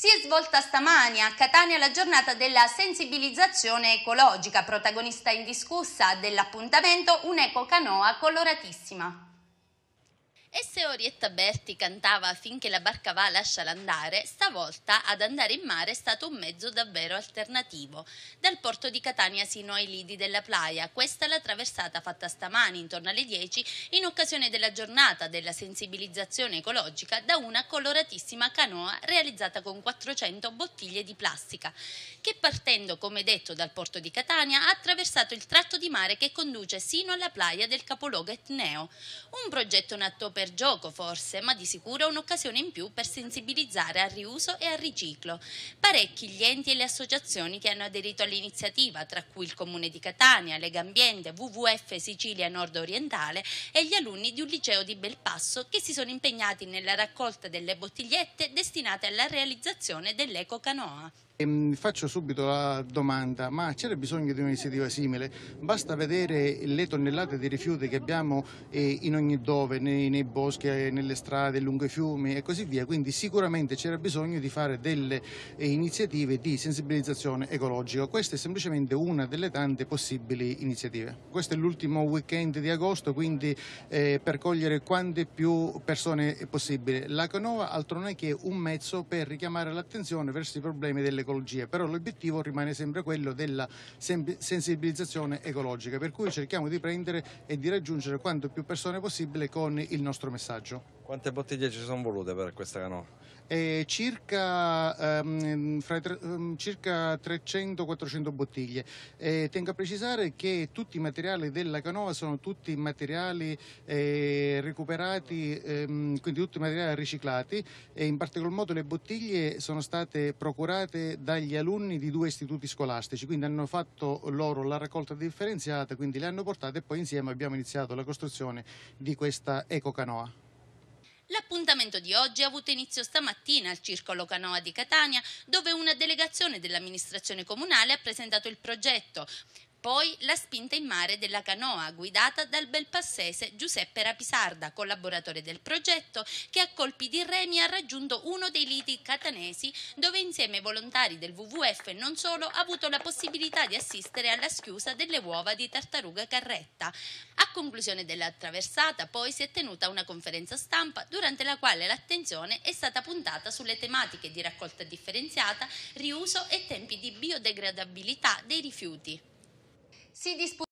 Si è svolta stamani a Catania la giornata della sensibilizzazione ecologica, protagonista indiscussa dell'appuntamento un'ecocanoa coloratissima. E se Orietta Berti cantava "Finché la barca va, lasciala andare", stavolta ad andare in mare è stato un mezzo davvero alternativo. Dal porto di Catania sino ai lidi della Playa, questa è la traversata fatta stamani intorno alle 10 in occasione della giornata della sensibilizzazione ecologica da una coloratissima canoa realizzata con 400 bottiglie di plastica, che partendo, come detto, dal porto di Catania ha attraversato il tratto di mare che conduce sino alla Playa del capoluogo etneo. Un progetto nato per gioco forse, ma di sicuro un'occasione in più per sensibilizzare al riuso e al riciclo. Parecchi gli enti e le associazioni che hanno aderito all'iniziativa, tra cui il Comune di Catania, Legambiente, WWF Sicilia Nord Orientale e gli alunni di un liceo di Belpasso che si sono impegnati nella raccolta delle bottigliette destinate alla realizzazione dell'ecocanoa. Faccio subito la domanda: ma c'era bisogno di un'iniziativa simile? Basta vedere le tonnellate di rifiuti che abbiamo in ogni dove, nei boschi, nelle strade, lungo i fiumi e così via, quindi sicuramente c'era bisogno di fare delle iniziative di sensibilizzazione ecologica. Questa è semplicemente una delle tante possibili iniziative. Questo è l'ultimo weekend di agosto, quindi per cogliere quante più persone possibile. La canoa altro non è che un mezzo per richiamare l'attenzione verso i problemi delle però l'obiettivo rimane sempre quello della sensibilizzazione ecologica, per cui cerchiamo di prendere e di raggiungere quanto più persone possibile con il nostro messaggio. Quante bottiglie ci sono volute per questa canoa? Circa 300-400 bottiglie. Tengo a precisare che tutti i materiali della canoa sono tutti materiali recuperati, quindi tutti i materiali riciclati, e in particolar modo le bottiglie sono state procurate dagli alunni di due istituti scolastici, quindi hanno fatto loro la raccolta differenziata, quindi le hanno portate e poi insieme abbiamo iniziato la costruzione di questa ecocanoa. L'appuntamento di oggi ha avuto inizio stamattina al Circolo Canoa di Catania, dove una delegazione dell'amministrazione comunale ha presentato il progetto. Poi la spinta in mare della canoa, guidata dal belpassese Giuseppe Rapisarda, collaboratore del progetto, che a colpi di remi ha raggiunto uno dei lidi catanesi, dove insieme ai volontari del WWF e non solo ha avuto la possibilità di assistere alla schiusa delle uova di tartaruga carretta. A conclusione della traversata poi si è tenuta una conferenza stampa durante la quale l'attenzione è stata puntata sulle tematiche di raccolta differenziata, riuso e tempi di biodegradabilità dei rifiuti. Si disputa